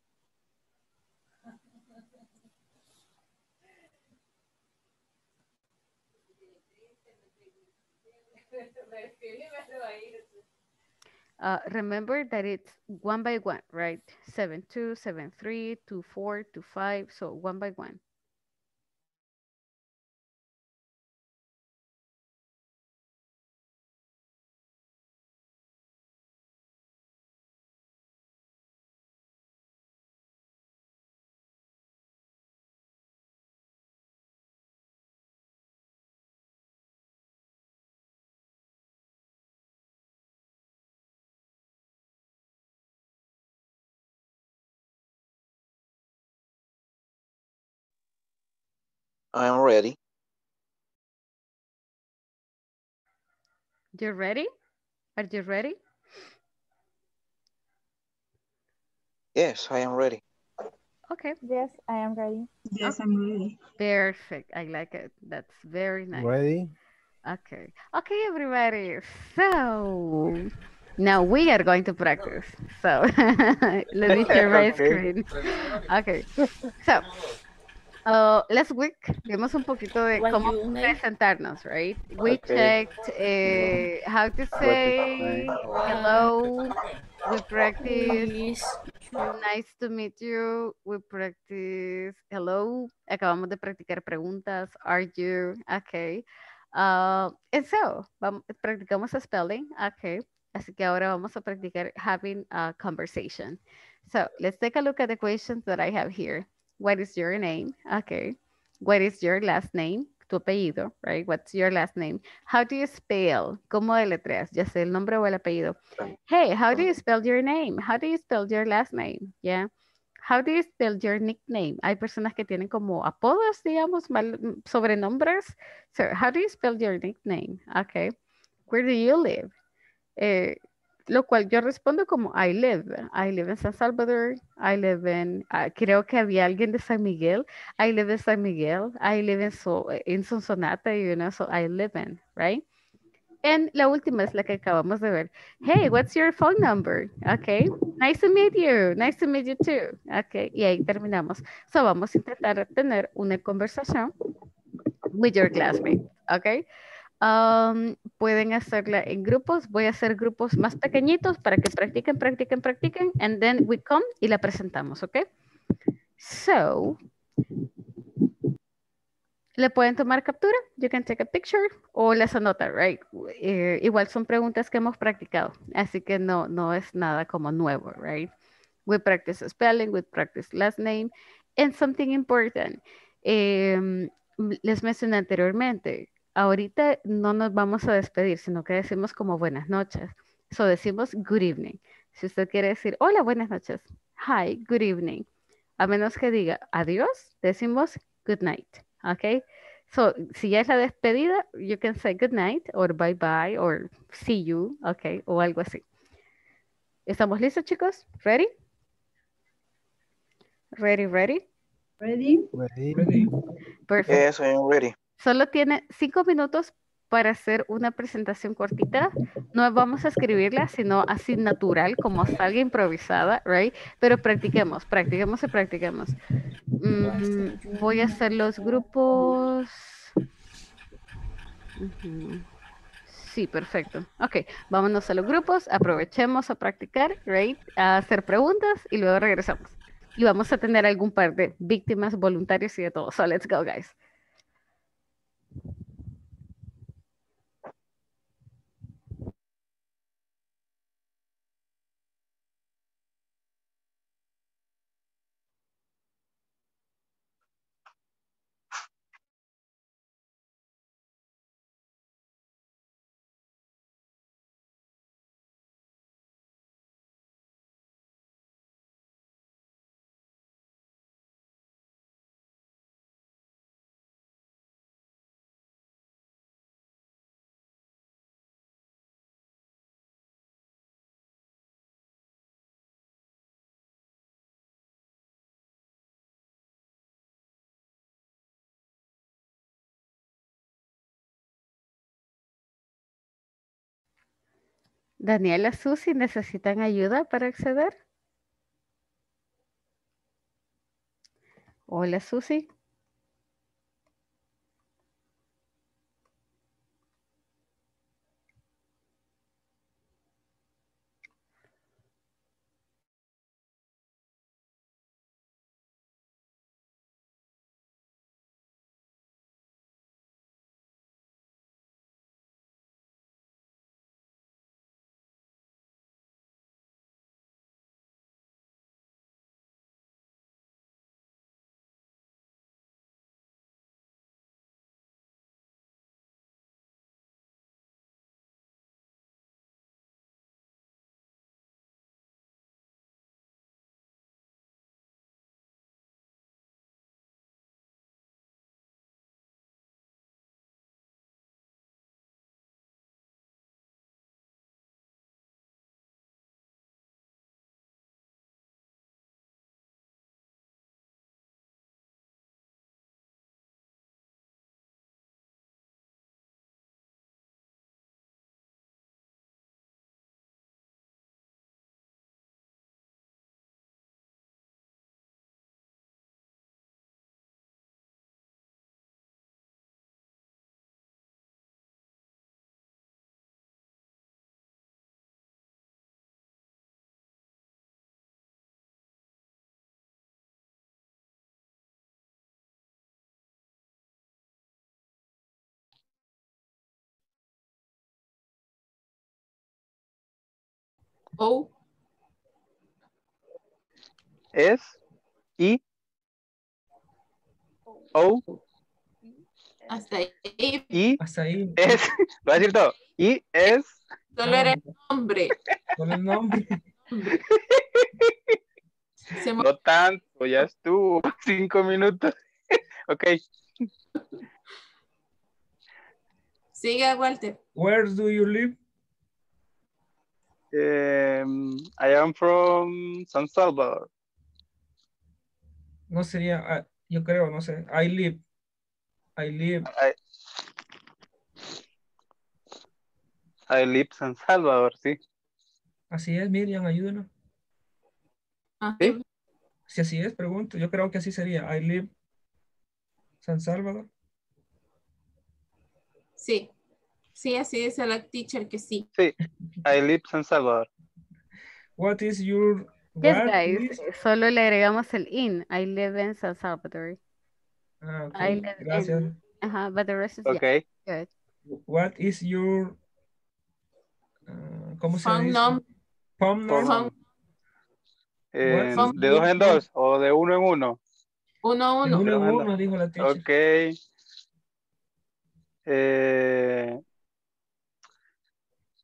Uh, remember that it's one by one, right? Seven, two, seven, three, two, four, two, five. So one by one. I'm ready. You're ready? Are you ready? Yes, I am ready. Okay. Yes, I am ready. Yes, okay. I'm ready. Perfect. I like it. That's very nice. Ready? Okay. Okay, everybody. So now we are going to practice. So let me share my screen. Okay. So Uh, last week, vimos un poquito de when cómo presentarnos, right? We okay. checked uh, how to say hello. We practiced Nice to meet you. We practice. Hello. Acabamos de practicar preguntas. Are you? Okay. Uh, and so, vamos, practicamos spelling. Okay. Así que ahora vamos a practicar having a conversation. So, let's take a look at the questions that I have here. What is your name? Okay. What is your last name? Tu apellido, right? What's your last name? How do you spell? ¿Cómo deletreas? Ya sé el nombre o el apellido. Hey, how do you spell your name? How do you spell your last name? Yeah. How do you spell your nickname? Hay personas que tienen como apodos, digamos, mal, sobrenombres. So, how do you spell your nickname? Okay. Where do you live? Eh, lo cual yo respondo como I live. I live in San Salvador. I live in, uh, creo que había alguien de San Miguel. I live in San Miguel. I live in, so, in Sonsonate, you know, so I live in, right? And la última es la que acabamos de ver. Hey, what's your phone number? Okay, nice to meet you. Nice to meet you too. Okay, y ahí terminamos. So vamos a intentar tener una conversación with your classmate, okay? Um, pueden hacerla en grupos. Voy a hacer grupos más pequeñitos para que practiquen, practiquen, practiquen. And then we come y la presentamos, ¿ok? So, le pueden tomar captura. You can take a picture o las anota, right? Eh, igual son preguntas que hemos practicado. Así que no, no es nada como nuevo, right? We practice spelling, we practice last name. And something important. Eh, les mencioné anteriormente. Ahorita no nos vamos a despedir, sino que decimos como buenas noches. So decimos good evening. Si usted quiere decir hola, buenas noches. Hi, good evening. A menos que diga adiós, decimos good night. Okay? So si ya es la despedida, you can say good night or bye bye or see you. Okay? O algo así. ¿Estamos listos, chicos? Ready? Ready, ready? Ready. Ready. Ready. Perfect. Yes, I am ready. Solo tiene cinco minutos para hacer una presentación cortita. No vamos a escribirla, sino así natural, como salga improvisada, right? Pero practiquemos, practiquemos y practiquemos. Mm, voy a hacer los grupos. Uh-huh. Sí, perfecto. Ok, vámonos a los grupos, aprovechemos a practicar, right? A hacer preguntas y luego regresamos. Y vamos a tener algún par de víctimas, voluntarios y de todo. So, let's go, guys. Daniela, Susy, ¿necesitan ayuda para acceder? Hola, Susy. O. S. I. O. Hasta ahí. I. Hasta ahí. S. Lo voy a decir todo. I. S. Solo era el nombre. Solo el nombre. Se no tanto, ya estuvo. Cinco minutos. Ok. Siga, Walter. Where do you live? Um, I am from San Salvador. No sería, yo creo, no sé. I live. I live. I, I live San Salvador, sí. Así es, Miriam, ayúdenos. ¿Sí? Si así es, pregunto. Yo creo que así sería. I live San Salvador. Sí. Sí, así dice la teacher que sí. Sí. I live San Salvador. What is your... Yes, guys. Is... Solo le agregamos el in. I live in San Salvador. Ah, okay. I live Gracias. In. Uh-huh, but the rest is... Okay. Yeah. Good. What is your... Uh, ¿Cómo se dice? Nom. Pom nom. Pom. Eh, ¿de dos en dos o de uno en uno? Uno a uno. Uno a uno, dijo la teacher. Ok. Eh,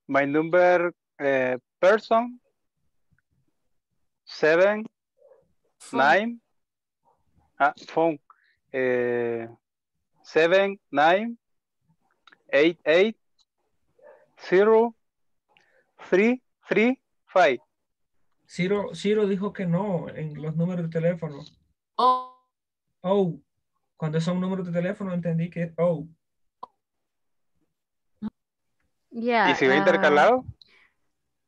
my number eh, person seven phone. nine ah, phone eh, seven nine eight eight zero three three five. Ciro, Ciro dijo que no en los números de teléfono. Oh. Oh. Cuando son números de teléfono entendí que oh. Yeah. ¿Y si va uh, intercalado?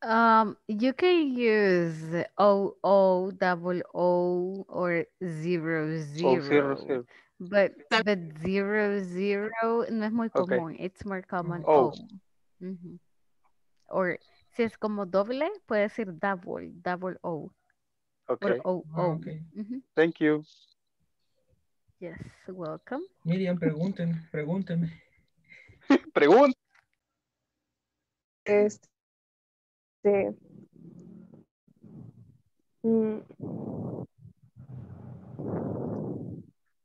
Um, you can use O, O, double O, or zero, zero. Oh, zero, zero. But, but zero, zero no es muy común. Okay. It's more common O. Oh. Mm-hmm. Or si es como doble, puede ser double, double O. Okay. O, O. Oh, okay. Mm-hmm. Thank you. Yes, welcome. Miriam, pregúntenme, pregúntenme. Pregúntenme. Este, mm,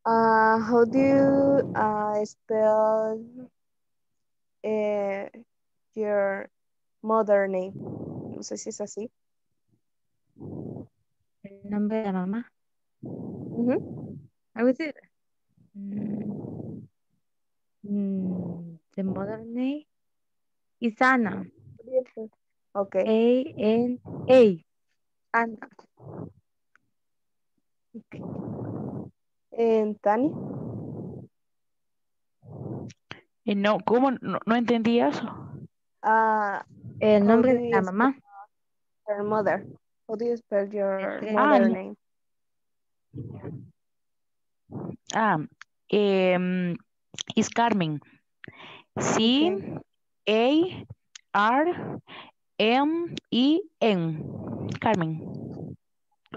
uh, how do you uh, spell uh, your mother name? No sé si es así. El nombre de la mamá. Mm-hmm. How is it? Mm, mm, the mother name? Is Anna. Okay. A N A. Anna. Okay. And Tani. Eh, no, ¿cómo no, no entendí eso? Ah, uh, el nombre de la mamá. Her mother. How do you spell your mother name? Ah, um, is Carmen. Sí. Okay. A R M E N. Carmen.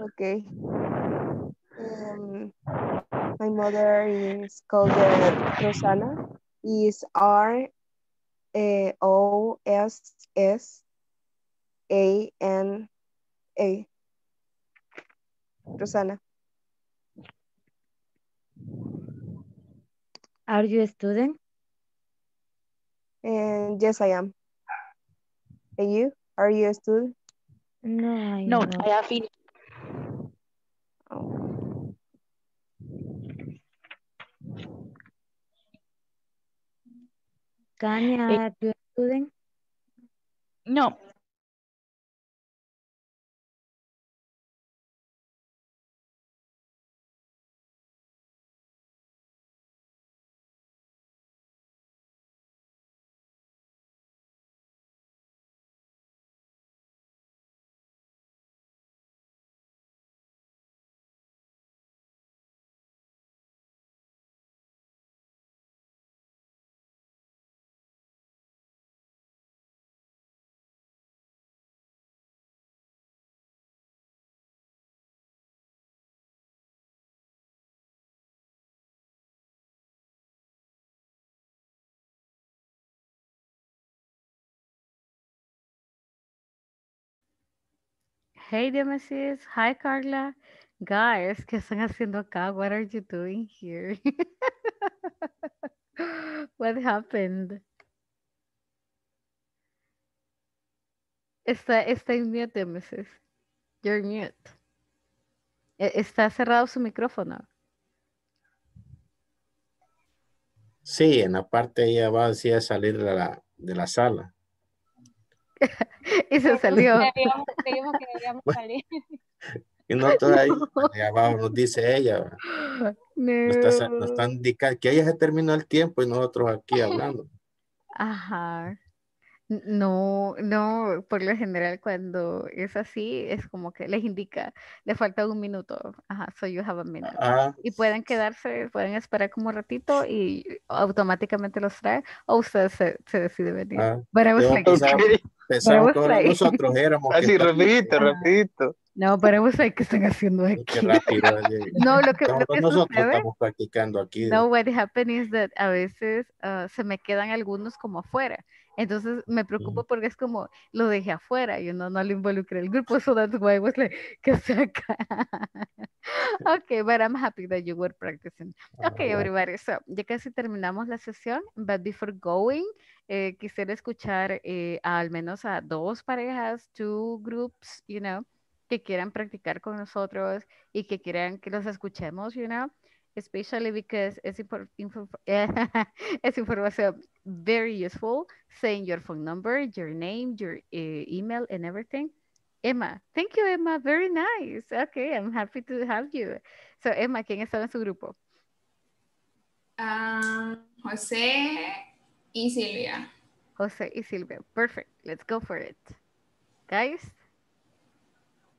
Okay. Um, my mother is called uh, Roxana. Is R A O S S A N A. Roxana. Are you a student? And yes, I am. And you? Are you a student? No, I no, not. I have finished. Oh. Tania, are you a student? No. Hey, Diomedes. Hi, Carla. Guys, ¿qué están haciendo acá? What are you doing here? What happened? Está, está en mute, Diomedes. You're mute. Está cerrado su micrófono. Sí, en la parte ella va así a salir de la, de la sala. Y se salió. Creíamos, creíamos que debíamos salir. Y no todavía ahí abajo nos dice ella. No. Nos está, nos está indicando que ella se terminó el tiempo y nosotros aquí hablando. Ajá. No, no, por lo general cuando es así es como que les indica, le falta un minuto, ajá, so you have a minute. Uh, y pueden quedarse, pueden esperar como un ratito y automáticamente los trae o ustedes se, se decide venir. Uh, But I was like, pensaba que like... nosotros éramos. Así, rapidito, rapidito. No, pero vos sabés qué están haciendo aquí. Rápido, no, lo que, lo que nosotros sucede, estamos practicando aquí. No, what happens is that a veces uh, se me quedan algunos como afuera. Entonces me preocupo mm. porque es como lo dejé afuera. Yo no, no lo involucré el grupo. So that's why I was like, ¿qué saca? Okay, but I'm happy that you were practicing. Okay, uh, everybody. So, ya casi terminamos la sesión. But before going, eh, quisiera escuchar eh, al menos a dos parejas, two groups, you know, que quieran practicar con nosotros y que quieran que los escuchemos, you know, especially because it's, impor info it's information very useful, saying your phone number, your name, your uh, email, and everything. Emma, thank you, Emma, very nice. Okay, I'm happy to have you. So, Emma, ¿quién estaba en su grupo? Um, José y Silvia. José y Silvia, perfect. Let's go for it. Guys?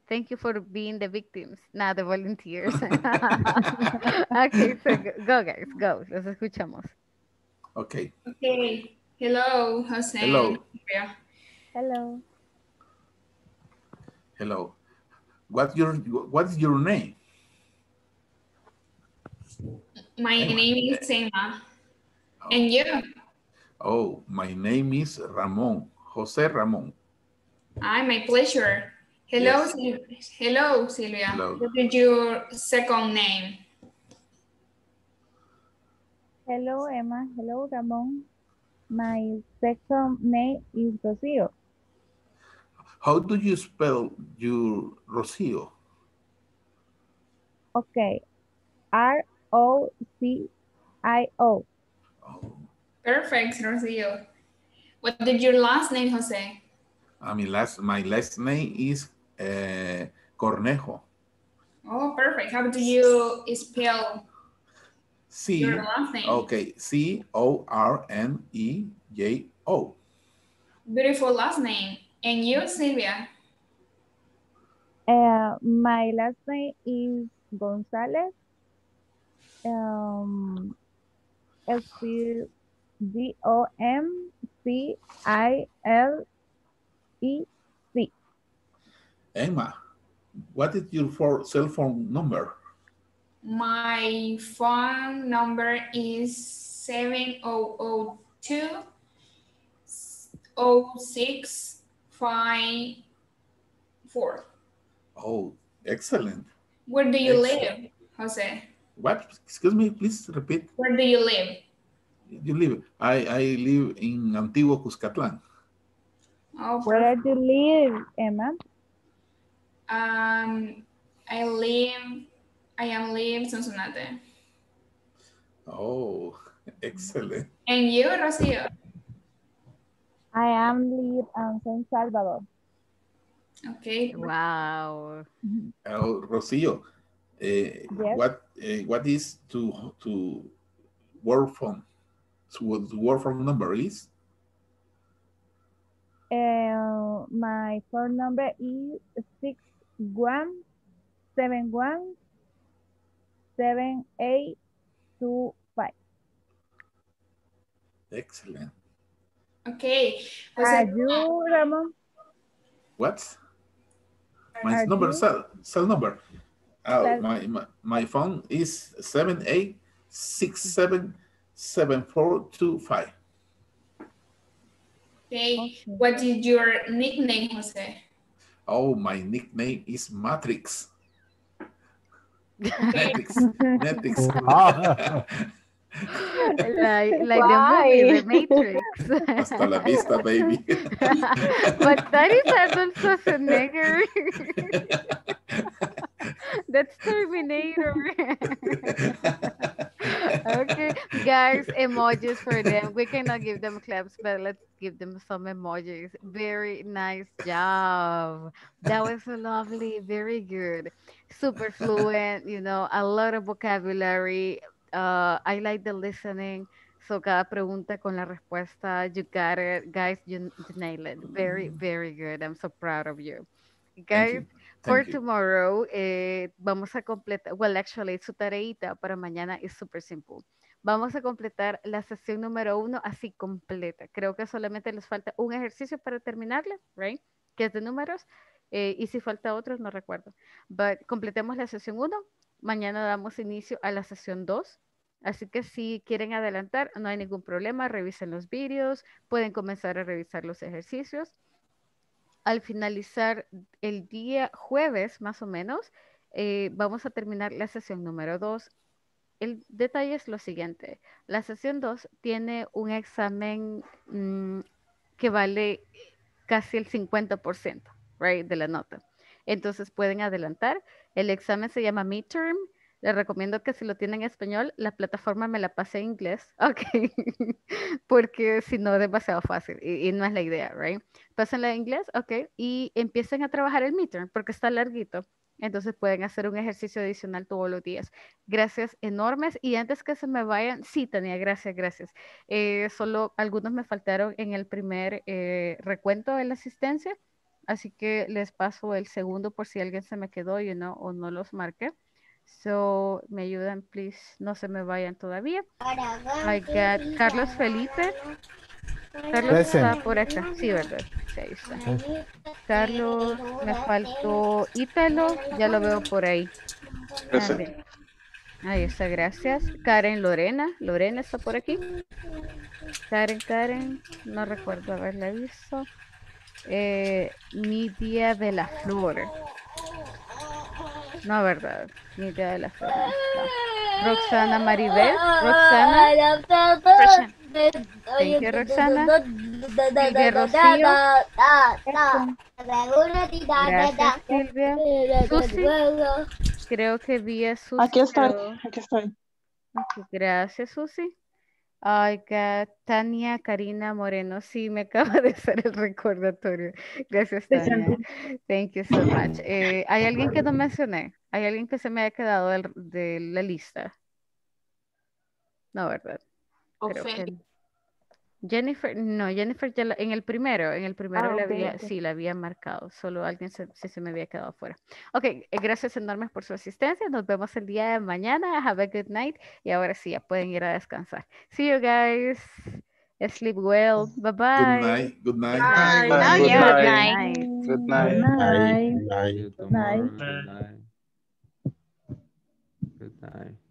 Thank you for being the victims, now the volunteers. Okay, so go guys, go. Los escuchamos. Okay. Okay. Hello, Jose. Hello. Hello. Hello. What's your What's your name? My Emma. Name is Emma. Oh. And you? Oh, my name is Ramon. Jose Ramon. Ah, my pleasure. Hello, yes. Silvia. Hello, Silvia. Hello. What is your second name? Hello, Emma. Hello, Ramon. My second name is Rocío. How do you spell your Rocío? Okay. R O C I O. Oh. Perfect, Rocío. What did your last name, Jose? I mean, last, my last name is Uh, Cornejo. Oh, perfect. How do you spell C, your last name? Okay, C O R N E J O. Beautiful last name. And you, Silvia? Uh, my last name is Gonzalez. Um, S G O M C I L E. Emma, what is your cell phone number? My phone number is seven zero zero two zero six five four. Oh, excellent. Where do you excellent. live, Jose? What? Excuse me, please repeat. Where do you live? You live. I, I live in Antiguo Cuscatlán. Oh, where do you live, Emma? Um, I live, I am live in Cincinnati. Oh, excellent. And you, Rocío? I am live in San Salvador. Okay. Wow. Oh, Rocío, uh, yes. what uh, what is to to work from? So the work from number is? Uh, my phone number is six. One seven one seven eight two five. Excellent. Okay. Are you Ramon? What? My Are number, cell, cell number. Oh, my, my my phone is seven eight six seven seven four two five. Okay. Okay. What is your nickname, Jose? Oh, my nickname is Matrix. Matrix. Matrix. like like Why? The movie, The Matrix. Hasta la vista, baby. But that is Arnold Schwarzenegger. That's Terminator. Okay, guys, emojis for them. We cannot give them claps, but let's give them some emojis. Very nice job. That was so lovely. Very good. Super fluent, you know, a lot of vocabulary. Uh, I like the listening. So cada pregunta con la respuesta. You got it. Guys, you, you nailed it. Very, very good. I'm so proud of you. Guys, Thank you. Thank for you. Tomorrow, eh, vamos a completar, well, actually, su tareita para mañana es súper simple. Vamos a completar la sesión número uno así completa. Creo que solamente les falta un ejercicio para terminarla, right? Que es de números. Eh, y si falta otro, no recuerdo. But completemos la sesión uno. Mañana damos inicio a la sesión dos. Así que si quieren adelantar, no hay ningún problema. Revisen los vídeos. Pueden comenzar a revisar los ejercicios. Al finalizar el día jueves, más o menos, eh, vamos a terminar la sesión número dos. El detalle es lo siguiente. La sesión dos tiene un examen mmm, que vale casi el cincuenta por ciento, right, de la nota. Entonces pueden adelantar. El examen se llama Midterm. Les recomiendo que si lo tienen en español, la plataforma me la pase en inglés. Ok. Porque si no, es demasiado fácil. Y, y no es la idea, right? Pásenla en inglés, ok. Y empiecen a trabajar el midterm porque está larguito. Entonces pueden hacer un ejercicio adicional todos los días. Gracias enormes. Y antes que se me vayan, sí, Tania, gracias, gracias. Eh, solo algunos me faltaron en el primer eh, recuento de la asistencia. Así que les paso el segundo por si alguien se me quedó, you know, o no los marqué. So, me ayudan, please. No se me vayan todavía. I got Carlos Felipe. Carlos Present. Está por acá. Sí, verdad. Sí, ahí está. Okay. Carlos, me faltó Italo. Ya lo veo por ahí. Present. Ahí está, gracias. Karen Lorena. Lorena está por aquí. Karen, Karen. No recuerdo haberla visto. Eh, Miriam de la Flor. No, verdad. Miriam de la Flor. No. Roxana Maribel. Roxana. Thank you, Roxana. Silvia Rocío. Gracias, Silvia. Susy. Creo que vi a Susy. Aquí estoy. Aquí estoy. Gracias, Susy. I got Tania Karina Moreno. Sí, me acaba de hacer el recordatorio. Gracias, Tania. Thank you so much. Eh, ¿Hay alguien que no mencioné? ¿Hay alguien que se me haya quedado del, de la lista? No, ¿verdad? Ofelia. Jennifer, no, Jennifer ya la, en el primero, en el primero ah, la okay, había, okay. sí, la había marcado. Solo alguien se, se, se me había quedado fuera. Ok, gracias enormes por su asistencia. Nos vemos el día de mañana. Have a good night. Y ahora sí, ya pueden ir a descansar. See you guys. Sleep well. Bye bye. Good night. Good night. Good night. Good night. Good night. Good night. Good night. Good night.